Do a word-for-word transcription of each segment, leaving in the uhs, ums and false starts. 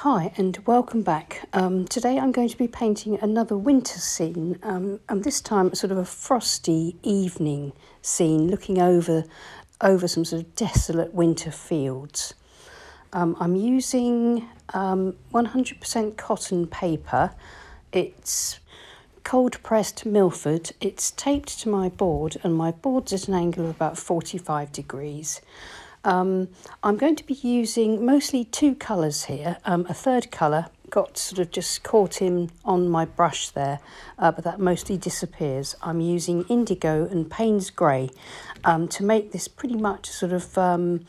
Hi and welcome back. Um, today I'm going to be painting another winter scene, um, and this time sort of a frosty evening scene looking over over some sort of desolate winter fields. Um, I'm using um, one hundred percent cotton paper. It's cold pressed Milford. It's taped to my board, and my board's at an angle of about forty-five degrees. Um, I'm going to be using mostly two colours here. Um, a third colour got sort of just caught in on my brush there, uh, but that mostly disappears. I'm using Indigo and Payne's Grey um, to make this pretty much sort of um,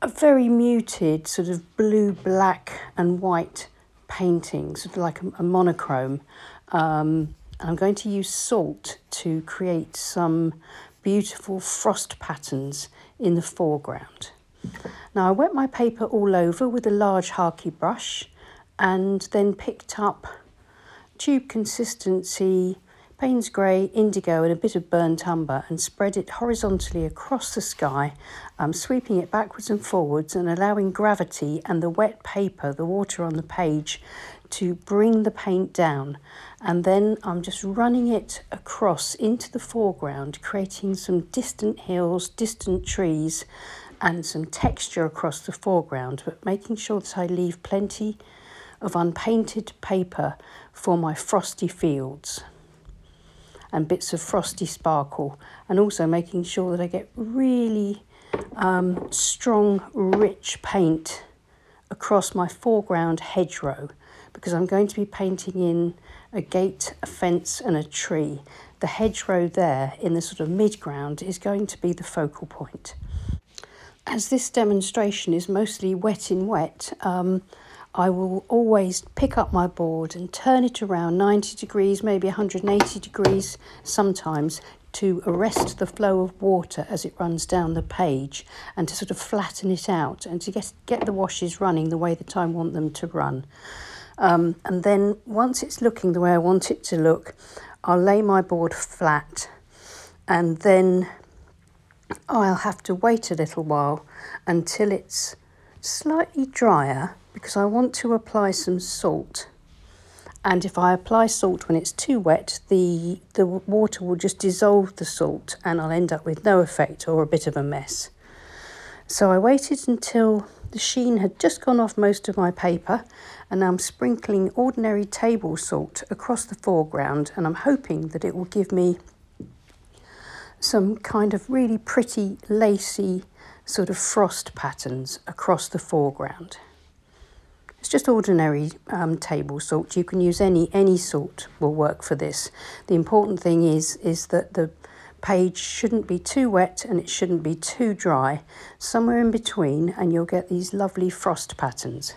a very muted sort of blue, black and white painting, sort of like a, a monochrome. Um, and I'm going to use salt to create some beautiful frost patterns in the foreground. Now I wet my paper all over with a large Hake brush and then picked up tube consistency, Payne's Grey, Indigo and a bit of burnt umber and spread it horizontally across the sky, um, sweeping it backwards and forwards and allowing gravity and the wet paper, the water on the page, to bring the paint down. And then I'm just running it across into the foreground, creating some distant hills, distant trees and some texture across the foreground, but making sure that I leave plenty of unpainted paper for my frosty fields and bits of frosty sparkle, and also making sure that I get really um, strong, rich paint across my foreground hedgerow, because I'm going to be painting in a gate, a fence and a tree. The hedgerow there in the sort of mid-ground is going to be the focal point. As this demonstration is mostly wet in wet, um, I will always pick up my board and turn it around ninety degrees, maybe one hundred eighty degrees sometimes, to arrest the flow of water as it runs down the page and to sort of flatten it out and to get, get the washes running the way that I want them to run. Um, and then once it's looking the way I want it to look, I'll lay my board flat, and then I'll have to wait a little while until it's slightly drier, because I want to apply some salt. And if I apply salt when it's too wet, the, the water will just dissolve the salt and I'll end up with no effect or a bit of a mess. So I waited until the sheen had just gone off most of my paper, and I'm sprinkling ordinary table salt across the foreground, and I'm hoping that it will give me some kind of really pretty lacy sort of frost patterns across the foreground. It's just ordinary um, table salt. You can use any any salt will work for this. The important thing is is that the page shouldn't be too wet and it shouldn't be too dry. Somewhere in between, and you'll get these lovely frost patterns.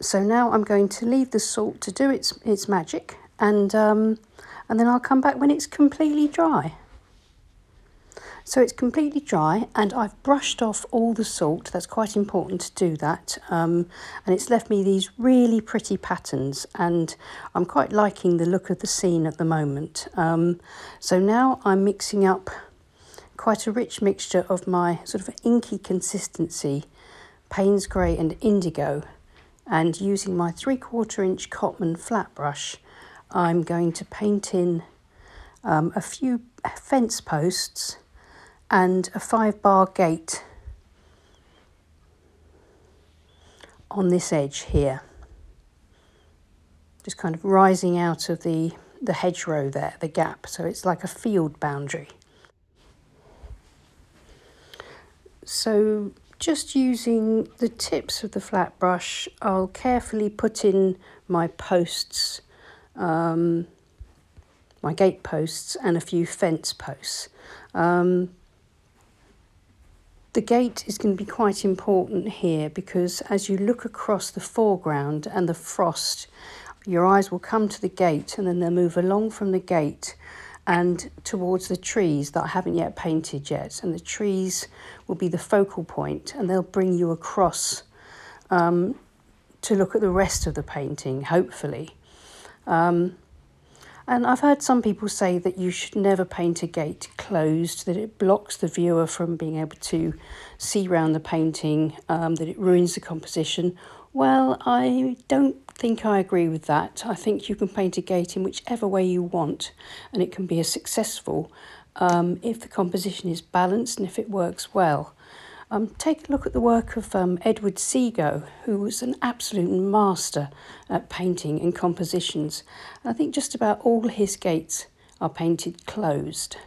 So now I'm going to leave the salt to do its its magic, and um, and then I'll come back when it's completely dry. So it's completely dry, and I've brushed off all the salt. That's quite important to do that. Um, and it's left me these really pretty patterns, and I'm quite liking the look of the scene at the moment. Um, so now I'm mixing up quite a rich mixture of my sort of inky consistency, Payne's Grey and Indigo, and using my three-quarter inch Cotman flat brush, I'm going to paint in um, a few fence posts and a five bar gate on this edge here, just kind of rising out of the, the hedgerow there, the gap, so it's like a field boundary. So just using the tips of the flat brush, I'll carefully put in my posts, um, my gate posts and a few fence posts. Um, The gate is going to be quite important here, because as you look across the foreground and the frost, your eyes will come to the gate, and then they'll move along from the gate and towards the trees that I haven't yet painted yet. And the trees will be the focal point, and they'll bring you across um, to look at the rest of the painting, hopefully. Um, And I've heard some people say that you should never paint a gate closed, that it blocks the viewer from being able to see round the painting, um, that it ruins the composition. Well, I don't think I agree with that. I think you can paint a gate in whichever way you want, and it can be as successful um, if the composition is balanced and if it works well. Um, take a look at the work of um, Edward Seago, who was an absolute master at painting and compositions. And I think just about all his gates are painted closed.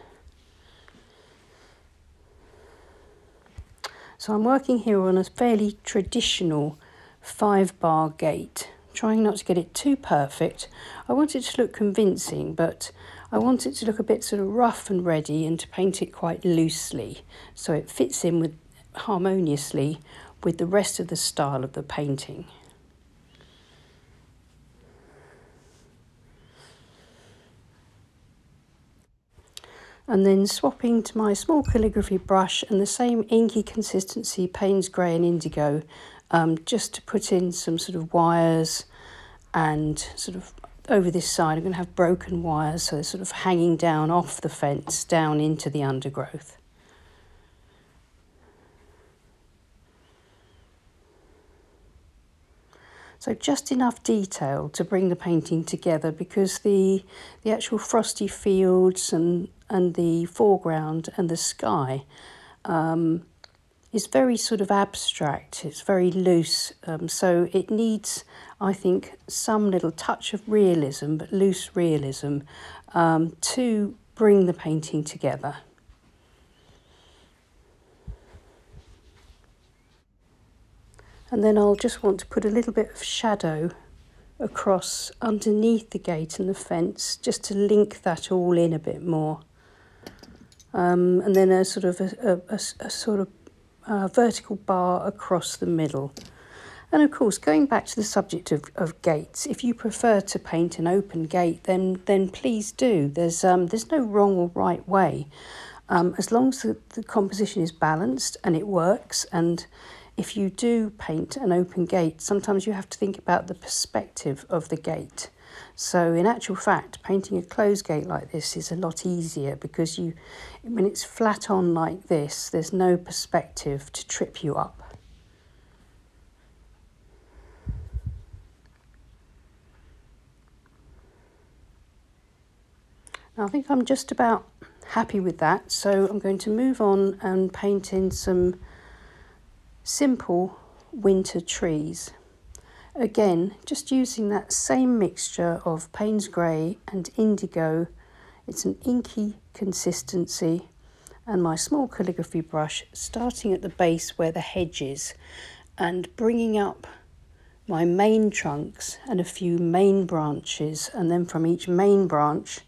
So I'm working here on a fairly traditional five bar gate, trying not to get it too perfect. I want it to look convincing, but I want it to look a bit sort of rough and ready, and to paint it quite loosely so it fits in with harmoniously with the rest of the style of the painting. And then swapping to my small calligraphy brush and the same inky consistency, Payne's Grey and Indigo, um, just to put in some sort of wires, and sort of over this side I'm going to have broken wires, so they're sort of hanging down off the fence down into the undergrowth. So just enough detail to bring the painting together, because the the actual frosty fields and and the foreground and the sky um, is very sort of abstract. It's very loose, um, so it needs, I think, some little touch of realism, but loose realism, um, to bring the painting together. And then I'll just want to put a little bit of shadow across underneath the gate and the fence, just to link that all in a bit more. Um, and then a sort of a, a, a sort of a vertical bar across the middle. And of course, going back to the subject of, of gates, if you prefer to paint an open gate, then then please do. There's um there's no wrong or right way, um, as long as the, the composition is balanced and it works. And if you do paint an open gate, sometimes you have to think about the perspective of the gate. So in actual fact, painting a closed gate like this is a lot easier, because you, when it's flat on like this, there's no perspective to trip you up. Now, I think I'm just about happy with that, so I'm going to move on and paint in some simple winter trees. Again, just using that same mixture of Payne's Grey and Indigo. It's an inky consistency, and my small calligraphy brush, starting at the base where the hedge is and bringing up my main trunks and a few main branches, and then from each main branch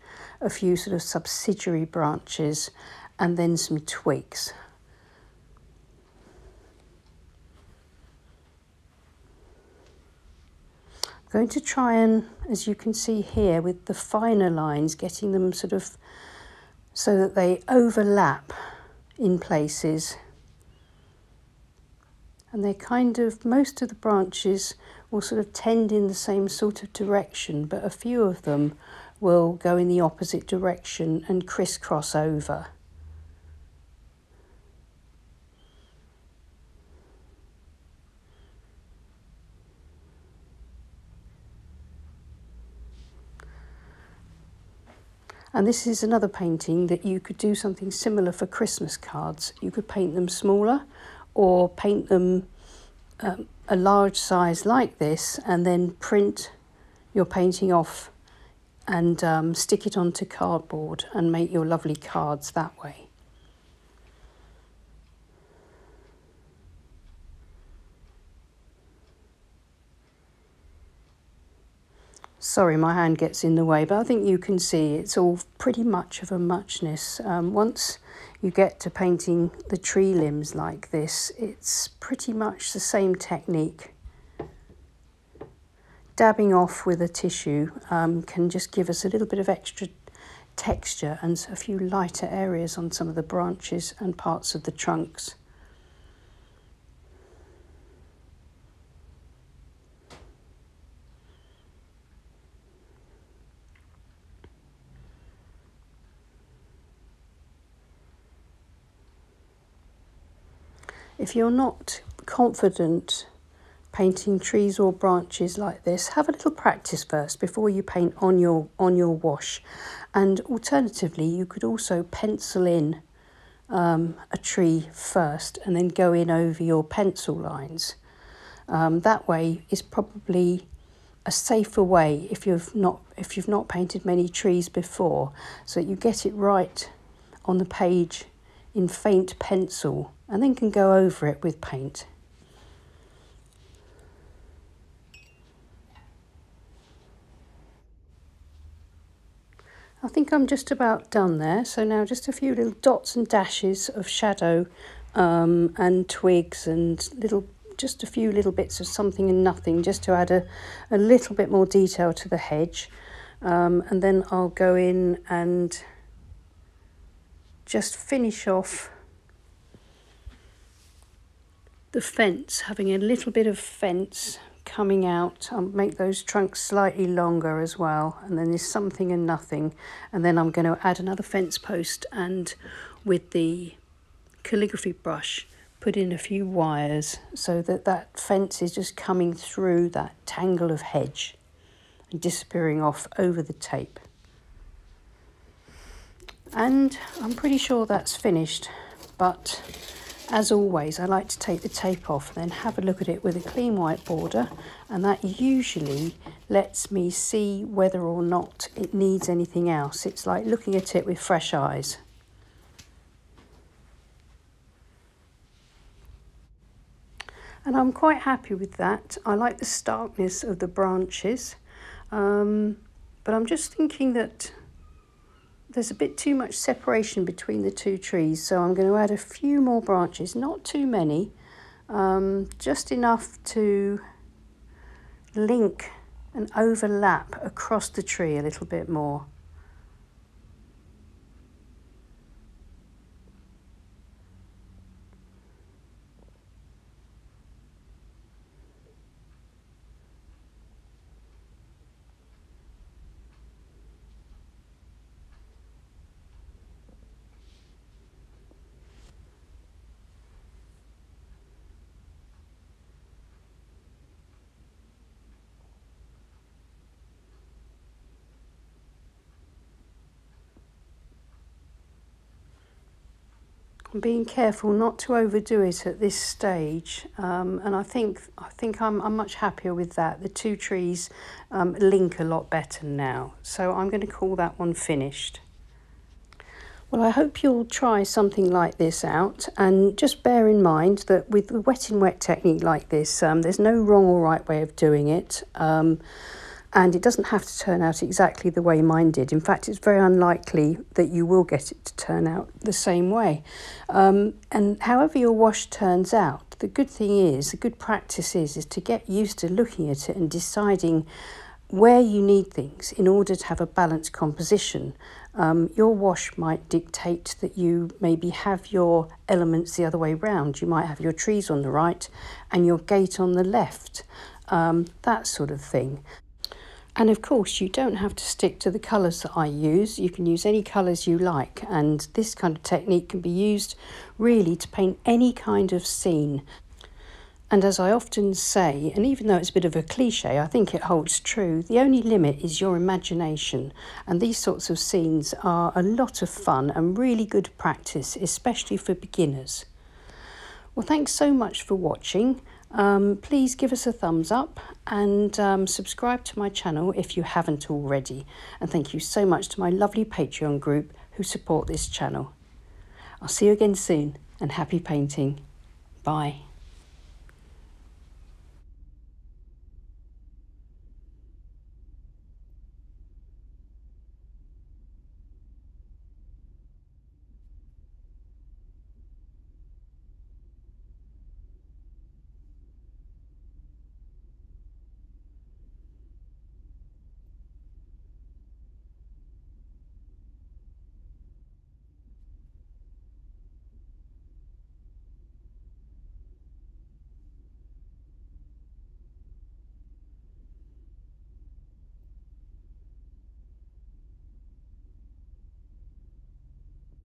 a few sort of subsidiary branches, and then some twigs. Going to try and, as you can see here with the finer lines, getting them sort of so that they overlap in places, and they're kind of, most of the branches will sort of tend in the same sort of direction, but a few of them will go in the opposite direction and crisscross over. And this is another painting that you could do something similar for Christmas cards. You could paint them smaller, or paint them um, a large size like this, and then print your painting off and um, stick it onto cardboard and make your lovely cards that way. Sorry, my hand gets in the way, but I think you can see it's all pretty much of a muchness. Um, once you get to painting the tree limbs like this, it's pretty much the same technique. Dabbing off with a tissue um, can just give us a little bit of extra texture and a few lighter areas on some of the branches and parts of the trunks. If you're not confident painting trees or branches like this, have a little practice first before you paint on your on your wash. And alternatively, you could also pencil in um, a tree first and then go in over your pencil lines. Um, that way is probably a safer way if you've not if you've not painted many trees before, so that you get it right on the page in faint pencil and then can go over it with paint. I think I'm just about done there. So now just a few little dots and dashes of shadow um, and twigs and little, just a few little bits of something and nothing, just to add a, a little bit more detail to the hedge. Um, and then I'll go in and just finish off the fence, having a little bit of fence coming out. I'll make those trunks slightly longer as well, and then there's something and nothing, and then I'm going to add another fence post, and with the calligraphy brush put in a few wires so that that fence is just coming through that tangle of hedge and disappearing off over the tape. And I'm pretty sure that's finished, but as always, I like to take the tape off and then have a look at it with a clean white border, and that usually lets me see whether or not it needs anything else. It's like looking at it with fresh eyes. And I'm quite happy with that. I like the starkness of the branches, um, but I'm just thinking that there's a bit too much separation between the two trees, so I'm going to add a few more branches, not too many, um, just enough to link and overlap across the tree a little bit more. I'm being careful not to overdo it at this stage, um, and I think I think I'm I'm much happier with that. The two trees um, link a lot better now, so I'm going to call that one finished. Well, I hope you'll try something like this out, and just bear in mind that with the wet in wet technique like this, um, there's no wrong or right way of doing it. Um, And it doesn't have to turn out exactly the way mine did. In fact, it's very unlikely that you will get it to turn out the same way. Um, and however your wash turns out, the good thing is, the good practice is, is to get used to looking at it and deciding where you need things in order to have a balanced composition. Um, your wash might dictate that you maybe have your elements the other way round. You might have your trees on the right and your gate on the left, um, that sort of thing. And of course, you don't have to stick to the colours that I use. You can use any colours you like. And this kind of technique can be used really to paint any kind of scene. And as I often say, and even though it's a bit of a cliche, I think it holds true, the only limit is your imagination. And these sorts of scenes are a lot of fun and really good practice, especially for beginners. Well, thanks so much for watching. Um, please give us a thumbs up and um, subscribe to my channel if you haven't already. And thank you so much to my lovely Patreon group who support this channel. I'll see you again soon, and happy painting. Bye.